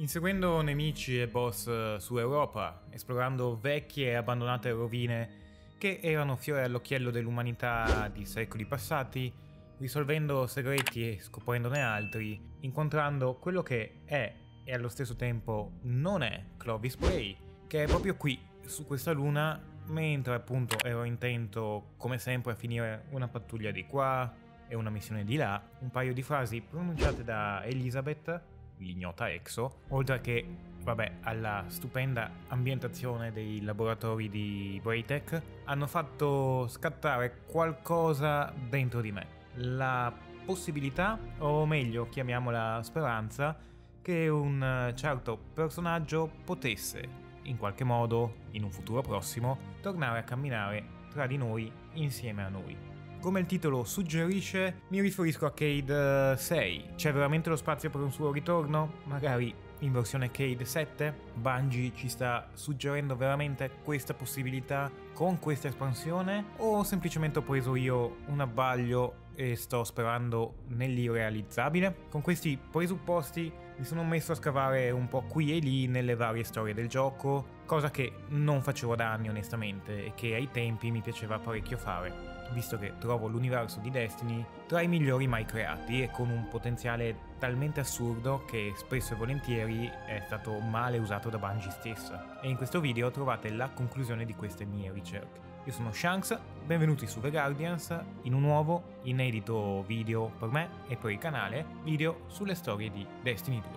inseguendo nemici e boss su Europa, esplorando vecchie e abbandonate rovine che erano fiore all'occhiello dell'umanità di secoli passati, risolvendo segreti e scoprendone altri, incontrando quello che è e allo stesso tempo non è Clovis Bray, che è proprio qui, su questa luna, mentre appunto ero intento come sempre a finire una pattuglia di qua e una missione di là, un paio di frasi pronunciate da Elizabeth, l'ignota Exo, oltre che, vabbè, alla stupenda ambientazione dei laboratori di Braytech, hanno fatto scattare qualcosa dentro di me. La possibilità, o meglio chiamiamola speranza, che un certo personaggio potesse, in qualche modo, in un futuro prossimo, tornare a camminare tra di noi, insieme a noi. Come il titolo suggerisce, mi riferisco a Cayde 6. C'è veramente lo spazio per un suo ritorno? Magari in versione Cayde 7? Bungie ci sta suggerendo veramente questa possibilità con questa espansione? O semplicemente ho preso io un abbaglio e sto sperando nell'irrealizzabile? Con questi presupposti mi sono messo a scavare un po' qui e lì nelle varie storie del gioco, cosa che non facevo da anni onestamente e che ai tempi mi piaceva parecchio fare, visto che trovo l'universo di Destiny tra i migliori mai creati e con un potenziale talmente assurdo che spesso e volentieri è stato male usato da Bungie stessa. E in questo video trovate la conclusione di queste mie ricerche. Io sono Shanks, benvenuti su The Guardians in un nuovo, inedito video per me e per il canale, video sulle storie di Destiny 2.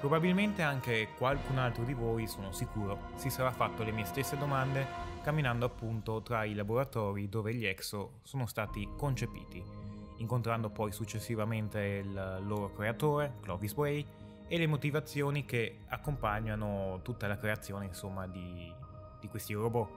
Probabilmente anche qualcun altro di voi, sono sicuro, si sarà fatto le mie stesse domande camminando appunto tra i laboratori dove gli Exo sono stati concepiti, incontrando poi successivamente il loro creatore, Clovis Bray, e le motivazioni che accompagnano tutta la creazione insomma di questi robot.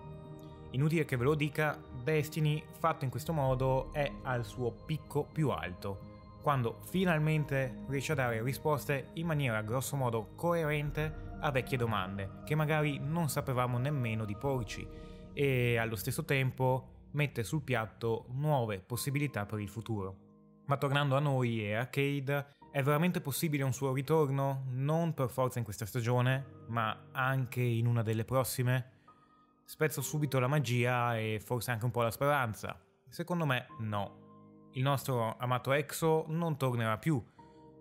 Inutile che ve lo dica, Destiny fatto in questo modo è al suo picco più alto, quando finalmente riesce a dare risposte in maniera grossomodo coerente a vecchie domande che magari non sapevamo nemmeno di porci, e allo stesso tempo mette sul piatto nuove possibilità per il futuro. Ma tornando a noi e a Cayde, è veramente possibile un suo ritorno? Non per forza in questa stagione, ma anche in una delle prossime? Spezzo subito la magia e forse anche un po' la speranza. Secondo me no. Il nostro amato Exo non tornerà più,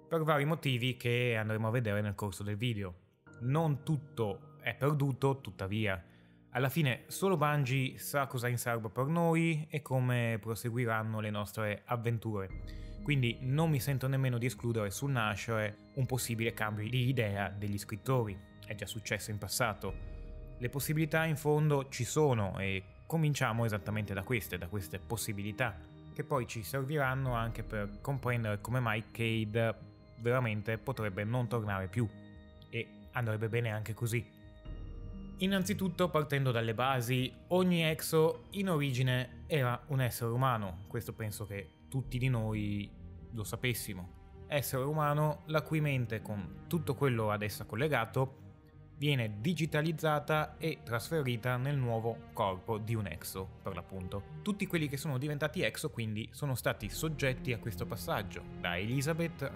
per vari motivi che andremo a vedere nel corso del video. Non tutto è perduto, tuttavia. Alla fine solo Bungie sa cosa ha in serbo per noi e come proseguiranno le nostre avventure, quindi non mi sento nemmeno di escludere sul nascere un possibile cambio di idea degli scrittori, è già successo in passato. Le possibilità in fondo ci sono e cominciamo esattamente da queste possibilità, che poi ci serviranno anche per comprendere come mai Cayde veramente potrebbe non tornare più, e andrebbe bene anche così. Innanzitutto, partendo dalle basi, ogni Exo in origine era un essere umano, questo penso che tutti di noi lo sapessimo. Essere umano la cui mente, con tutto quello ad essa collegato, viene digitalizzata e trasferita nel nuovo corpo di un Exo, per l'appunto. Tutti quelli che sono diventati Exo quindi sono stati soggetti a questo passaggio, da Elizabeth,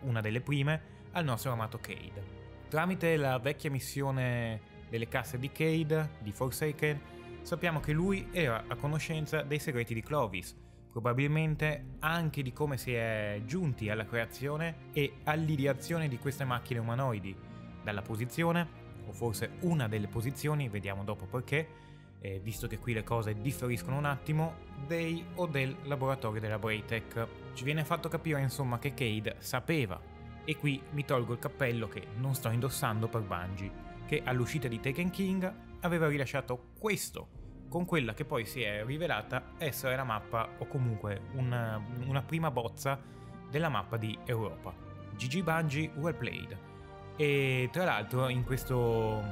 una delle prime, al nostro amato Cayde. Tramite la vecchia missione delle casse di Cayde, di Forsaken, sappiamo che lui era a conoscenza dei segreti di Clovis, probabilmente anche di come si è giunti alla creazione e all'ideazione di queste macchine umanoidi, dalla posizione, o forse una delle posizioni, vediamo dopo perché, visto che qui le cose differiscono un attimo, dei o del laboratorio della Braytech. Ci viene fatto capire insomma che Cayde sapeva, e qui mi tolgo il cappello che non sto indossando per Bungie, che all'uscita di Taken King aveva rilasciato questo, con quella che poi si è rivelata essere la mappa, o comunque una prima bozza della mappa di Europa. GG Bungie, well played. E tra l'altro in questo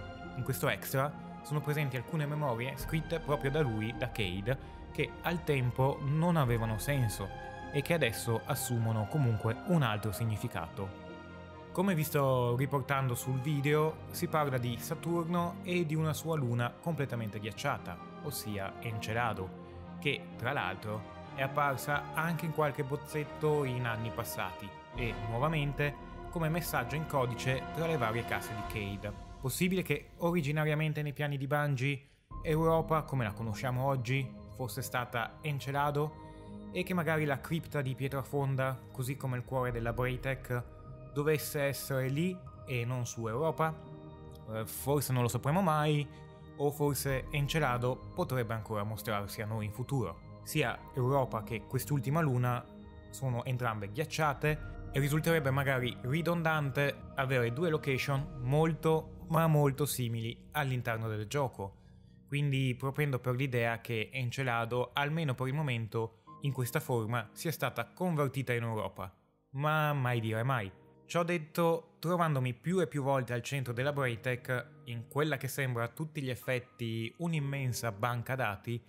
extra sono presenti alcune memorie scritte proprio da lui, da Cayde, che al tempo non avevano senso e che adesso assumono comunque un altro significato. Come vi sto riportando sul video, si parla di Saturno e di una sua luna completamente ghiacciata, ossia Encelado, che tra l'altro è apparsa anche in qualche bozzetto in anni passati e nuovamente come messaggio in codice tra le varie casse di Cayde. Possibile che originariamente nei piani di Bungie Europa, come la conosciamo oggi, fosse stata Encelado e che magari la cripta di Pietra Fonda, così come il cuore della Braytech, dovesse essere lì e non su Europa? Forse non lo sapremo mai, o forse Encelado potrebbe ancora mostrarsi a noi in futuro. Sia Europa che quest'ultima luna sono entrambe ghiacciate e risulterebbe magari ridondante avere due location molto ma molto simili all'interno del gioco, quindi propendo per l'idea che Encelado, almeno per il momento, in questa forma sia stata convertita in Europa, ma mai dire mai. Ciò detto, trovandomi più e più volte al centro della Braytech, in quella che sembra a tutti gli effetti un'immensa banca dati,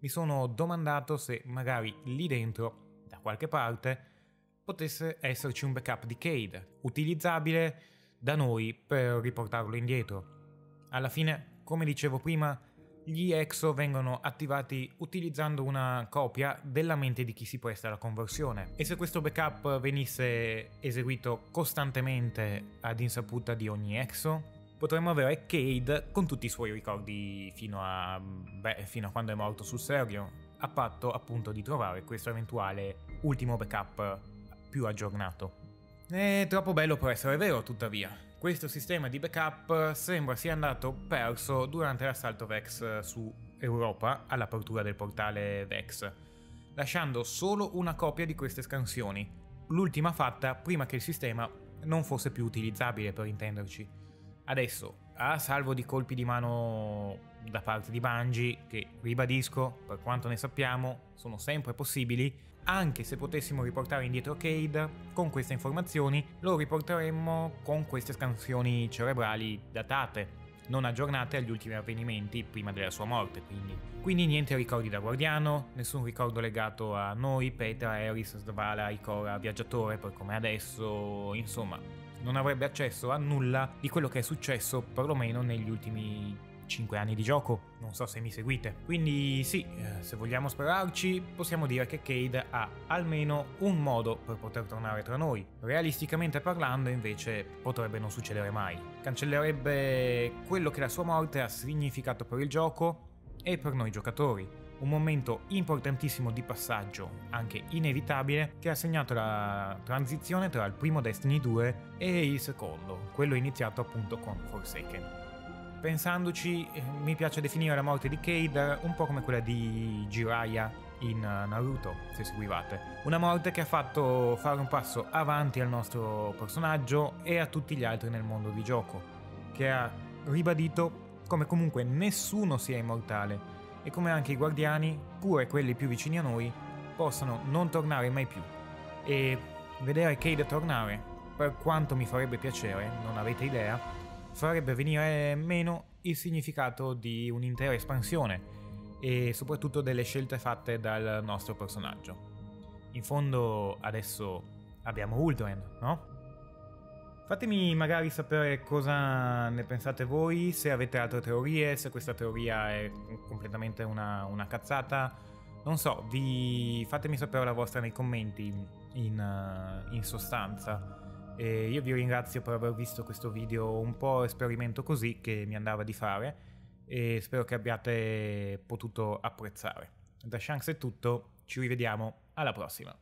mi sono domandato se magari lì dentro, da qualche parte, potesse esserci un backup di Cayde, utilizzabile da noi per riportarlo indietro. Alla fine, come dicevo prima, gli Exo vengono attivati utilizzando una copia della mente di chi si presta alla conversione, e se questo backup venisse eseguito costantemente ad insaputa di ogni Exo, potremmo avere Cayde con tutti i suoi ricordi fino a quando è morto sul serio, a patto appunto di trovare questo eventuale ultimo backup più aggiornato. È troppo bello per essere vero, tuttavia. Questo sistema di backup sembra sia andato perso durante l'assalto Vex su Europa all'apertura del portale Vex, lasciando solo una copia di queste scansioni, l'ultima fatta prima che il sistema non fosse più utilizzabile, per intenderci. Adesso, a salvo di colpi di mano da parte di Bungie, che ribadisco, per quanto ne sappiamo, sono sempre possibili, anche se potessimo riportare indietro Cayde con queste informazioni, lo riporteremmo con queste scansioni cerebrali datate, non aggiornate agli ultimi avvenimenti prima della sua morte, quindi niente ricordi da guardiano, nessun ricordo legato a noi, Petra, Eris, Svala, Ikora, Viaggiatore, per come adesso, insomma, non avrebbe accesso a nulla di quello che è successo perlomeno negli ultimi 5 anni di gioco, non so se mi seguite. Quindi sì, se vogliamo sperarci, possiamo dire che Cayde ha almeno un modo per poter tornare tra noi. Realisticamente parlando, invece, potrebbe non succedere mai. Cancellerebbe quello che la sua morte ha significato per il gioco e per noi giocatori. Un momento importantissimo di passaggio, anche inevitabile, che ha segnato la transizione tra il primo Destiny 2 e il secondo, quello iniziato appunto con Forsaken. Pensandoci, mi piace definire la morte di Cayde un po' come quella di Jiraiya in Naruto, se seguivate. Una morte che ha fatto fare un passo avanti al nostro personaggio e a tutti gli altri nel mondo di gioco, che ha ribadito come comunque nessuno sia immortale e come anche i guardiani, pure quelli più vicini a noi, possano non tornare mai più. E vedere Cayde tornare, per quanto mi farebbe piacere, non avete idea, farebbe venire meno il significato di un'intera espansione e soprattutto delle scelte fatte dal nostro personaggio. In fondo adesso abbiamo Uldren, no? Fatemi magari sapere cosa ne pensate voi, se avete altre teorie, se questa teoria è completamente una cazzata. Non so, fatemi sapere la vostra nei commenti in sostanza. E io vi ringrazio per aver visto questo video un po' esperimento così che mi andava di fare e spero che abbiate potuto apprezzare. Da Shanks è tutto, ci rivediamo alla prossima.